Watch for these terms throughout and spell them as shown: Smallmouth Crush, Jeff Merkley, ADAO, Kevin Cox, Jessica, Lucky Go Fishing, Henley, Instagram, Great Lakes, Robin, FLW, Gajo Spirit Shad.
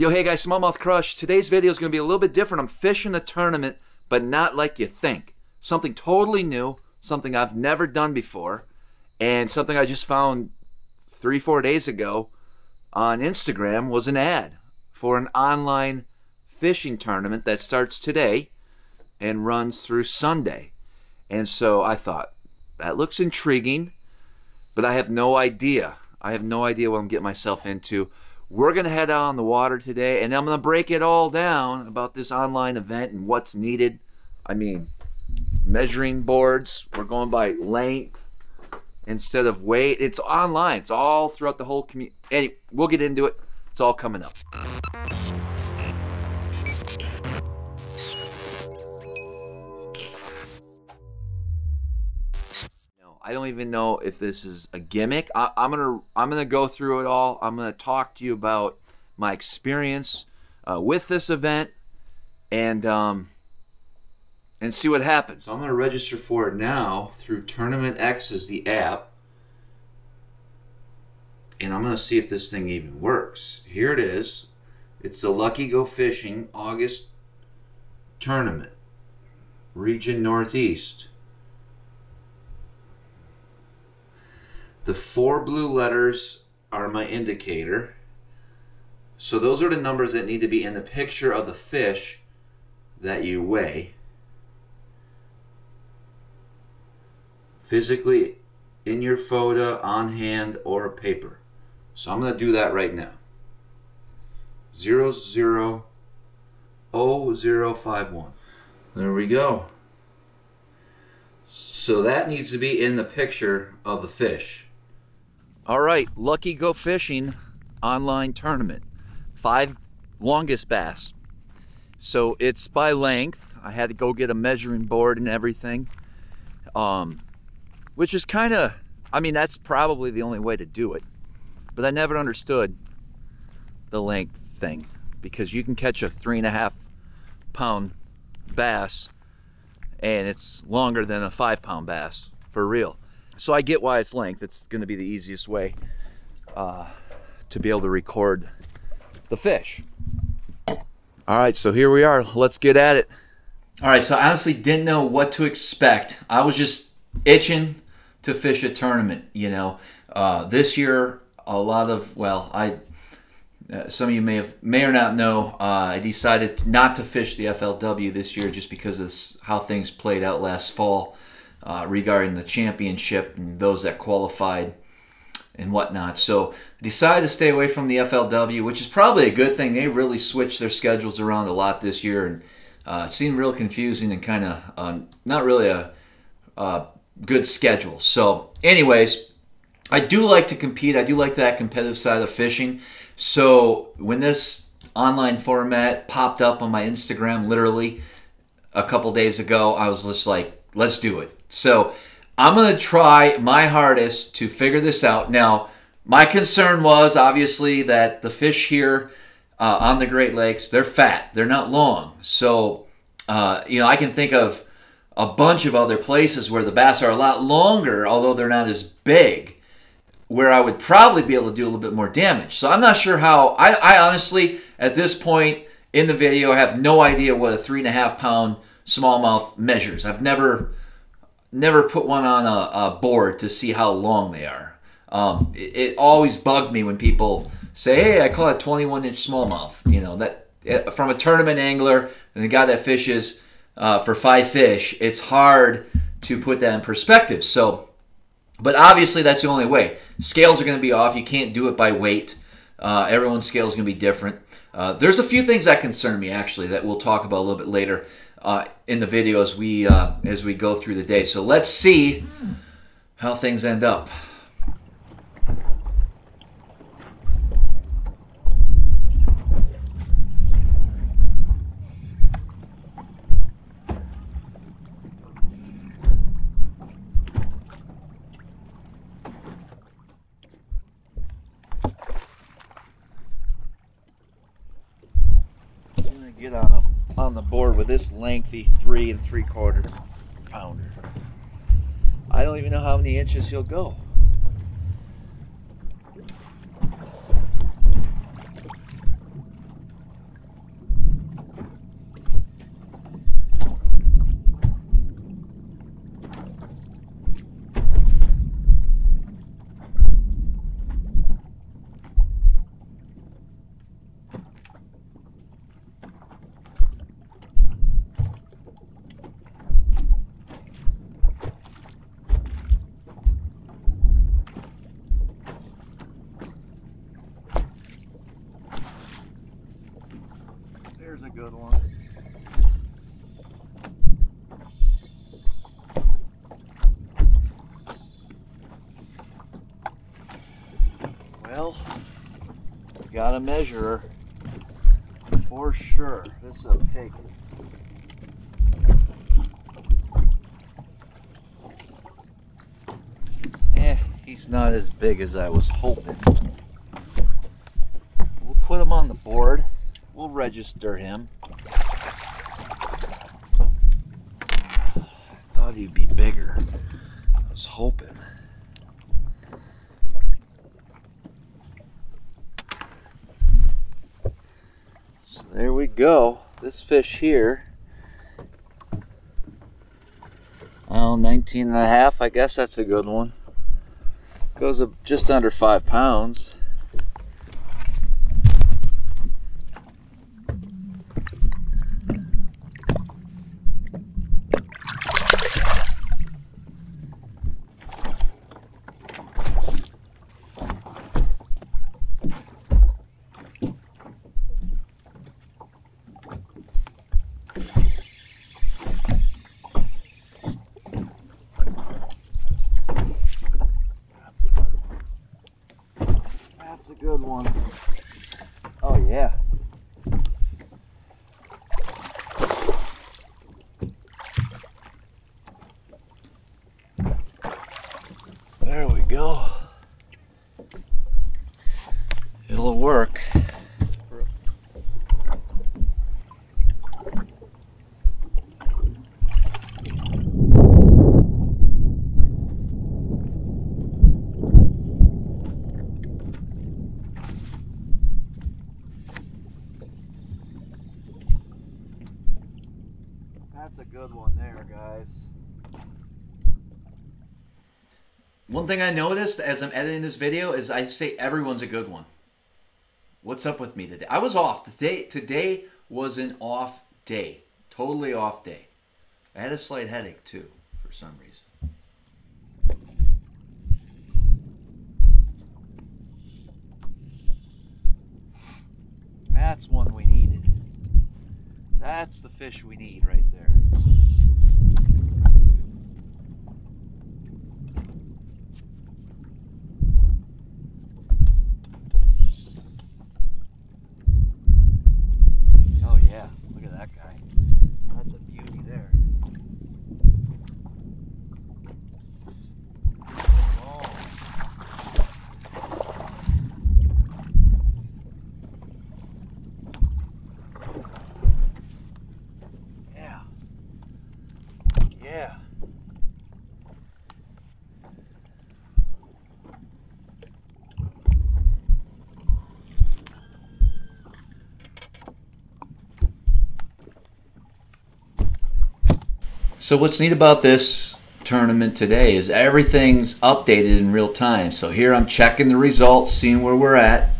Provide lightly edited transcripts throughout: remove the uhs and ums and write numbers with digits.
Yo, hey guys, Smallmouth Crush. Today's video is going to be a little bit different. I'm fishing a tournament, but not like you think. Something totally new, something I've never done before, and something I just found three, 4 days ago on Instagram was an ad for an online fishing tournament that starts today and runs through Sunday. And so I thought, that looks intriguing, but I have no idea. I have no idea what I'm getting myself into. We're going to head out on the water today, and I'm going to break it all down about this online event and what's needed. I mean, measuring boards. We're going by length instead of weight. It's online. It's all throughout the whole community. Anyway, we'll get into it. It's all coming up. I don't even know if this is a gimmick. I'm gonna go through it all. I'm gonna talk to you about my experience with this event and see what happens. So I'm gonna register for it now through Tournament X is the app, and I'm gonna see if this thing even works. Here it is. It's the Lucky Go Fishing August tournament, region Northeast. The four blue letters are my indicator. So those are the numbers that need to be in the picture of the fish that you weigh. Physically in your photo, on hand, or paper. So I'm gonna do that right now. 000051. There we go. So that needs to be in the picture of the fish. All right, Lucky Go Fishing online tournament. 5 longest bass. So it's by length. I had to go get a measuring board and everything. Which is kind of, I mean, that's probably the only way to do it. But I never understood the length thing, because you can catch a 3.5 pound bass and it's longer than a 5 pound bass, for real. So I get why it's length. It's going to be the easiest way to be able to record the fish. All right, so here we are. Let's get at it. All right, so I honestly didn't know what to expect. I was just itching to fish a tournament, you know. This year, a lot of, well, some of you may or not know, I decided not to fish the FLW this year just because of how things played out last fall. Regarding the championship and those that qualified and whatnot. So I decided to stay away from the FLW, which is probably a good thing. They really switched their schedules around a lot this year, and it seemed real confusing and kind of not really a good schedule. So anyways, I do like to compete. I do like that competitive side of fishing. So when this online format popped up on my Instagram literally a couple days ago, I was just like, let's do it. So I'm going to try my hardest to figure this out. Now, my concern was obviously that the fish here on the Great Lakes, they're fat. They're not long. So, you know, I can think of a bunch of other places where the bass are a lot longer, although they're not as big, where I would probably be able to do a little bit more damage. So I'm not sure how. I honestly, at this point in the video, have no idea what a 3.5 pound smallmouth measures. I've never put one on a board to see how long they are. It always bugged me when people say, hey, I caught a 21-inch smallmouth. You know, that from a tournament angler and the guy that fishes for 5 fish, it's hard to put that in perspective. So, but obviously that's the only way. Scales are going to be off. You can't do it by weight. Everyone's scale is going to be different. There's a few things that concern me, actually, that we'll talk about a little bit later in the video as we go through the day. So let's see how things end up. I'm gonna get on the board with this lengthy 3 3/4 pounder. I don't even know how many inches he'll go. Here's a good one. Well, got a measurer for sure. This is a pig. He's not as big as I was hoping. We'll put him on the board. We'll register him. Thought he'd be bigger. I was hoping. So there we go. This fish here. Oh, 19 and a half. I guess that's a good one. Goes up just under 5 pounds. One thing I noticed as I'm editing this video is I say everyone's a good one. What's up with me today? I was off. Today was an off day. Totally off day. I had a slight headache too for some reason. That's one we needed. That's the fish we need right there. So what's neat about this tournament today is everything's updated in real time. So here I'm checking the results, seeing where we're at.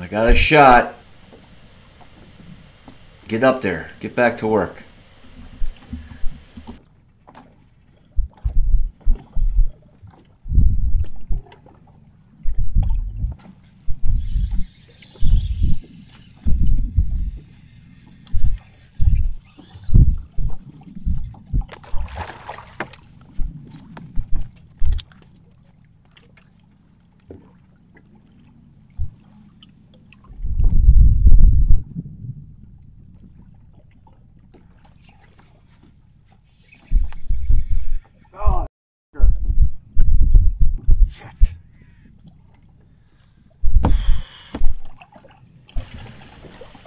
I got a shot. Get up there. Get back to work.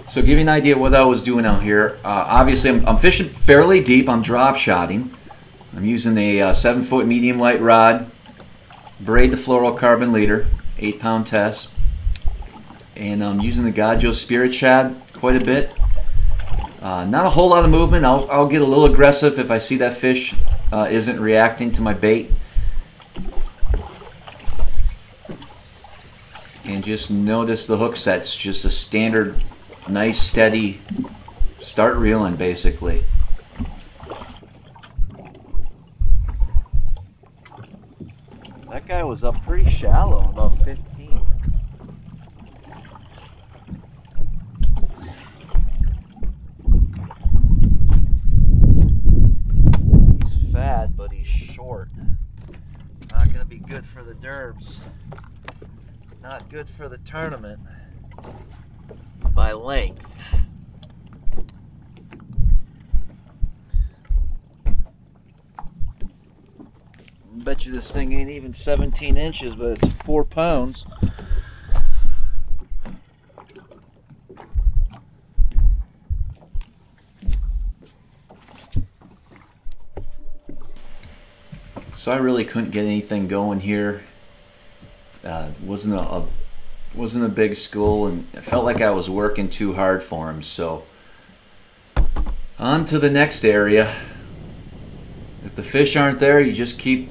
So give you an idea what I was doing out here. Obviously, I'm fishing fairly deep. I'm drop shotting. I'm using a 7-foot medium light rod, braid to fluorocarbon leader, 8-pound test, and I'm using the Gajo Spirit Shad quite a bit. Not a whole lot of movement. I'll get a little aggressive if I see that fish isn't reacting to my bait. And just notice the hook set's just a standard. Nice, steady, start reeling basically. That guy was up pretty shallow, about 15. herbs. Not good for the tournament by length. Bet you this thing ain't even 17 inches, but it's 4 pounds. So I really couldn't get anything going here. Wasn't a big school, and I felt like I was working too hard for him. So on to the next area. If the fish aren't there, you just keep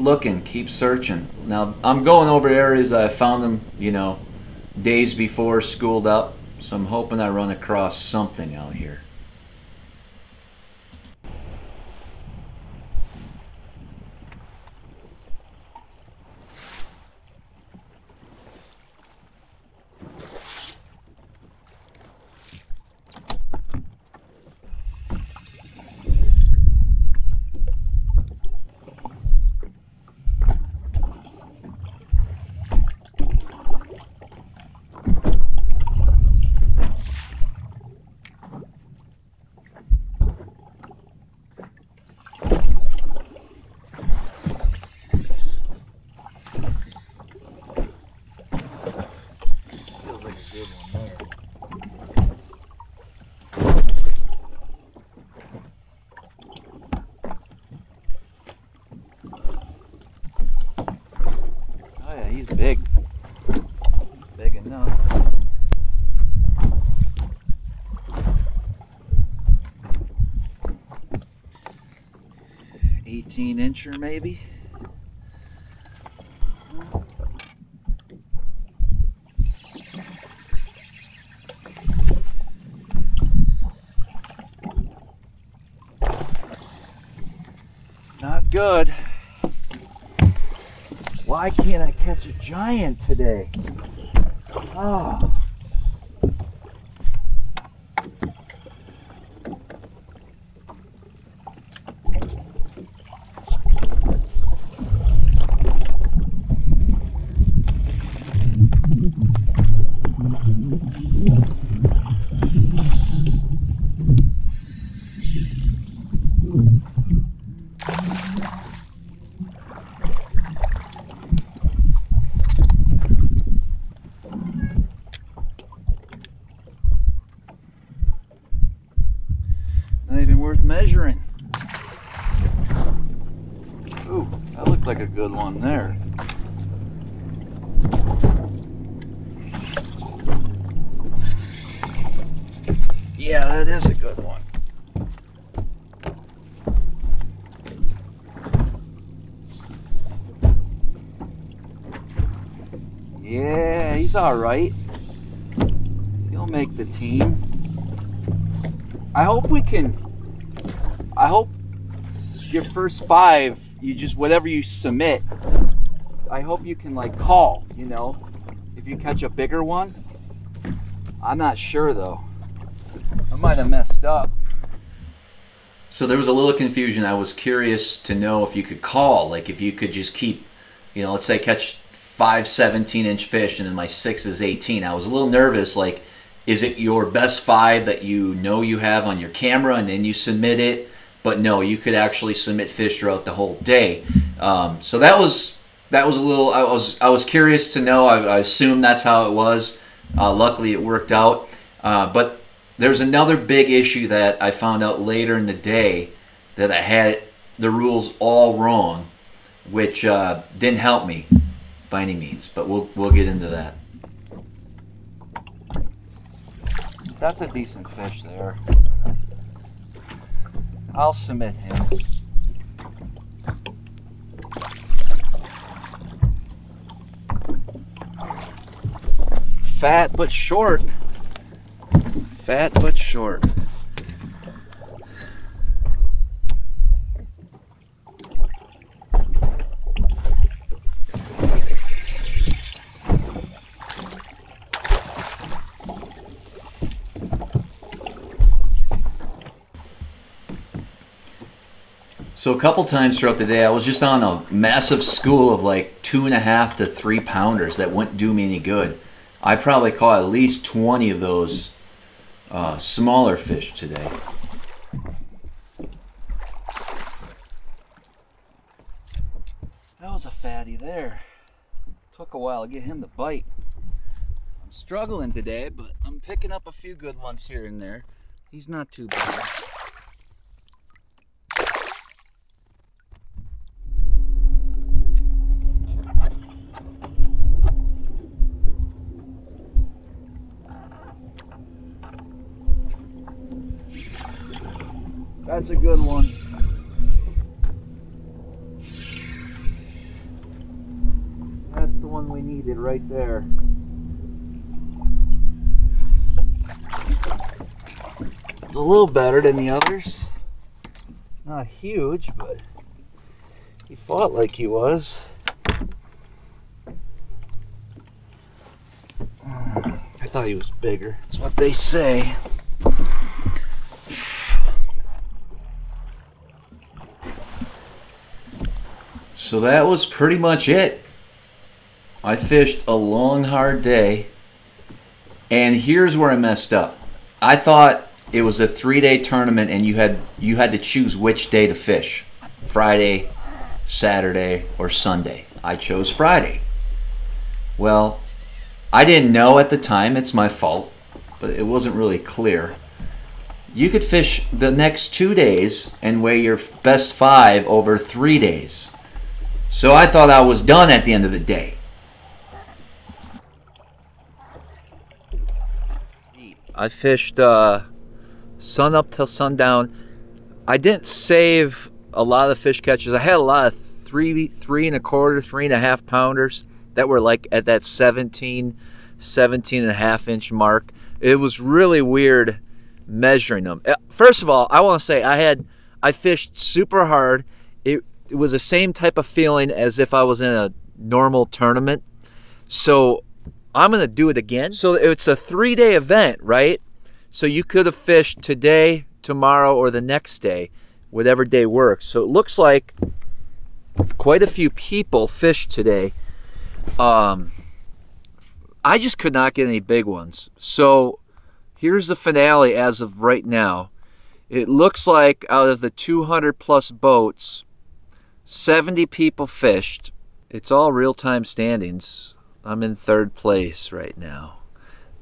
looking, keep searching. Now I'm going over areas that I found them, you know, days before, schooled up, so I'm hoping I run across something out here. Incher maybe. Not good. Why can't I catch a giant today? Oh. Good one there. Yeah, that is a good one. Yeah, he's all right. He'll make the team. I hope your first five, you just, whatever you submit, I hope you can like call, you know, if you catch a bigger one. I'm not sure though. I might have messed up. So there was a little confusion. I was curious to know if you could call, like if you could just keep, you know, let's say catch 5 17-inch fish and then my 6 is 18. I was a little nervous, like, is it your best 5 that you know you have on your camera and then you submit it? But no, you could actually submit fish throughout the whole day. So that was a little, I was curious to know. I assumed that's how it was. Luckily, it worked out. But there's another big issue that I found out later in the day, that I had the rules all wrong, which didn't help me by any means. But we'll get into that. That's a decent fish there. I'll submit him. Fat but short. Fat but short. So a couple times throughout the day, I was just on a massive school of like 2.5 to 3 pounders that wouldn't do me any good. I probably caught at least 20 of those smaller fish today. That was a fatty there. Took a while to get him to bite. I'm struggling today, but I'm picking up a few good ones here and there. He's not too bad. That's a good one. That's the one we needed right there. It's a little better than the others. Not huge, but he fought like he was. I thought he was bigger. That's what they say. So that was pretty much it. I fished a long, hard day, and here's where I messed up. I thought it was a 3-day tournament, and you had to choose which day to fish, Friday, Saturday, or Sunday. I chose Friday. Well, I didn't know at the time. It's my fault, but it wasn't really clear. You could fish the next 2 days and weigh your best 5 over 3 days. So I thought I was done at the end of the day. I fished sun up till sundown. I didn't save a lot of fish catches. I had a lot of 3 and a quarter, 3 and a half pounders that were like at that 17 and a half inch mark. It was really weird measuring them. First of all, I want to say I fished super hard. It was the same type of feeling as if I was in a normal tournament. So I'm going to do it again. So it's a 3-day event, right? So you could have fished today, tomorrow, or the next day, whatever day works. So it looks like quite a few people fished today. I just could not get any big ones. So here's the finale as of right now. It looks like out of the 200 plus boats, 70 people fished. It's all real-time standings. I'm in 3rd place right now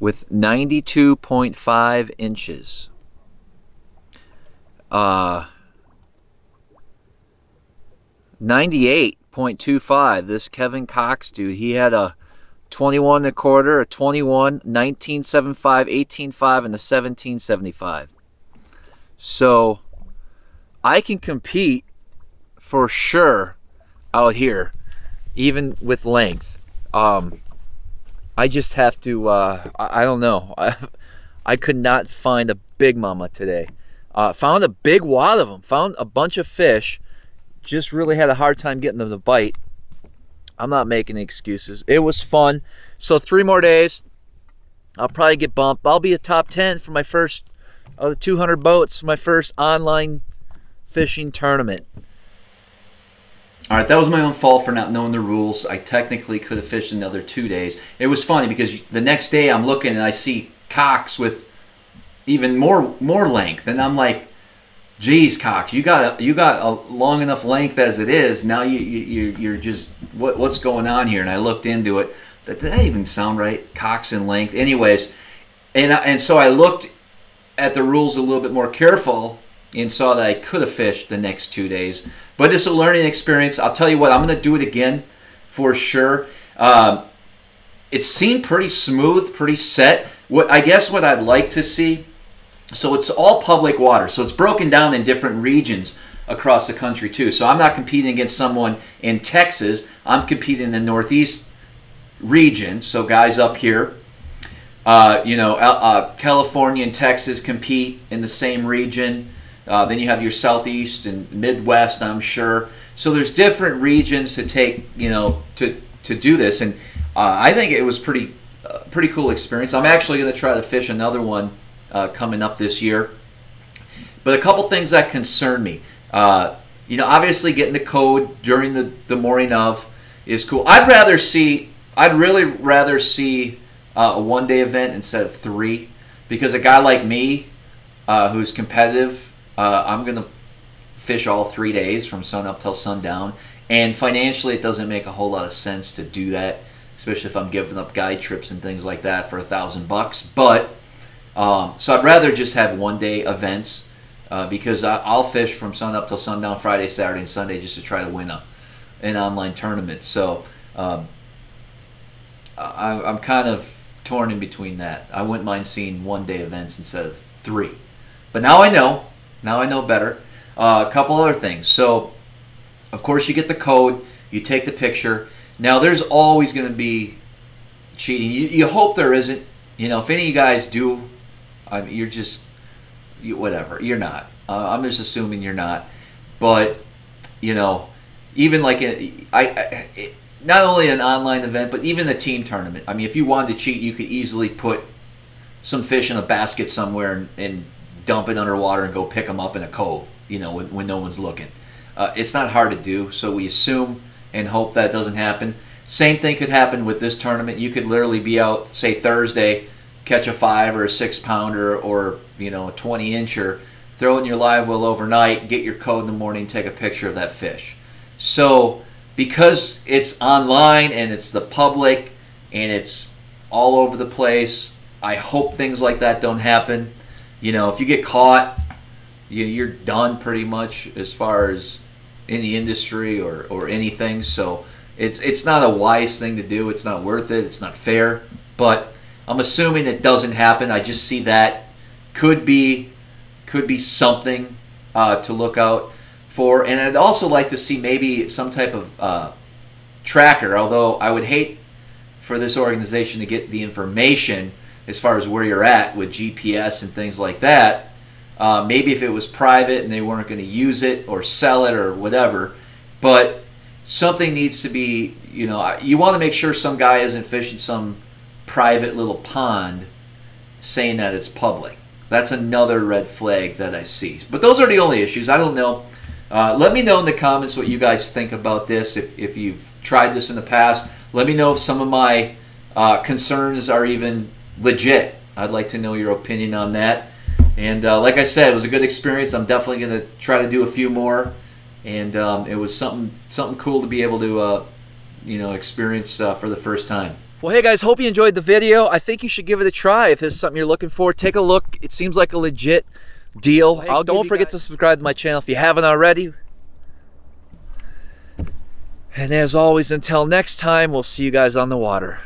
with 92.5 inches. Uh, 98.25, this Kevin Cox dude, he had a 21 and a quarter, a 21, 19.75, 18.5, and a 17.75. So I can compete for sure out here, even with length. I just have to, I don't know. I could not find a big mama today. Found a big wad of them, found a bunch of fish, just really had a hard time getting them to bite. I'm not making any excuses. It was fun. So 3 more days, I'll probably get bumped. I'll be a top 10 for my first 200 boats, for my first online fishing tournament. All right, that was my own fault for not knowing the rules. I technically could have fished another 2 days. It was funny because the next day I'm looking and I see Cox with even more length, and I'm like, "Geez, Cox, you got a long enough length as it is. Now you're just what's going on here?" And I looked into it. Did that even sound right? Cox and length, anyways. And so I looked at the rules a little bit more careful and saw that I could have fished the next 2 days. But it's a learning experience. I'll tell you what, I'm going to do it again for sure. It seemed pretty smooth, pretty set. I guess what I'd like to see, so it's all public water. So it's broken down in different regions across the country too. So I'm not competing against someone in Texas. I'm competing in the Northeast region. So guys up here, California and Texas compete in the same region. Then you have your Southeast and Midwest, I'm sure. So there's different regions to take, to do this. And I think it was pretty cool experience. I'm actually going to try to fish another one coming up this year. But a couple things that concern me. You know, obviously getting the code during the morning of is cool. I'd really rather see a one-day event instead of three, because a guy like me who's competitive, I'm going to fish all 3 days from sun up till sundown. And financially, it doesn't make a whole lot of sense to do that, especially if I'm giving up guide trips and things like that for $1,000 bucks. But so I'd rather just have one-day events because I'll fish from sun up till sundown Friday, Saturday, and Sunday just to try to win an online tournament. So I'm kind of torn in between that. I wouldn't mind seeing one-day events instead of three. But now I know. Now I know better. A couple other things. So, of course, you get the code. You take the picture. Now, there's always going to be cheating. You hope there isn't. You know, if any of you guys do, you're just, whatever. You're not. I'm just assuming you're not. But, you know, even like not only an online event, but even a team tournament. I mean, if you wanted to cheat, you could easily put some fish in a basket somewhere and dump it underwater and go pick them up in a cove, you know, when no one's looking. It's not hard to do, so we assume and hope that doesn't happen. Same thing could happen with this tournament. You could literally be out, say, Thursday, catch a 5 or a 6 pounder or, you know, a 20-incher, throw it in your live well overnight, get your code in the morning, take a picture of that fish. So, because it's online and it's the public and it's all over the place, I hope things like that don't happen. You know, if you get caught, you're done pretty much as far as in the industry or anything. So it's not a wise thing to do. It's not worth it. It's not fair. But I'm assuming it doesn't happen. I just see that could be something to look out for. And I'd also like to see maybe some type of tracker, although I would hate for this organization to get the information as far as where you're at with GPS and things like that. Maybe if it was private and they weren't going to use it or sell it or whatever, but something needs to be, you know, you want to make sure some guy isn't fishing some private little pond saying that it's public. That's another red flag that I see. But those are the only issues. I don't know. Let me know in the comments what you guys think about this. If you've tried this in the past, let me know if some of my concerns are even legit. I'd like to know your opinion on that. And like I said, it was a good experience. I'm definitely going to try to do a few more. And it was something cool to be able to you know, experience for the first time. Well, hey guys, hope you enjoyed the video. I think you should give it a try if this is something you're looking for. Take a look. It seems like a legit deal. Hey, don't forget to subscribe to my channel if you haven't already. And as always, until next time, we'll see you guys on the water.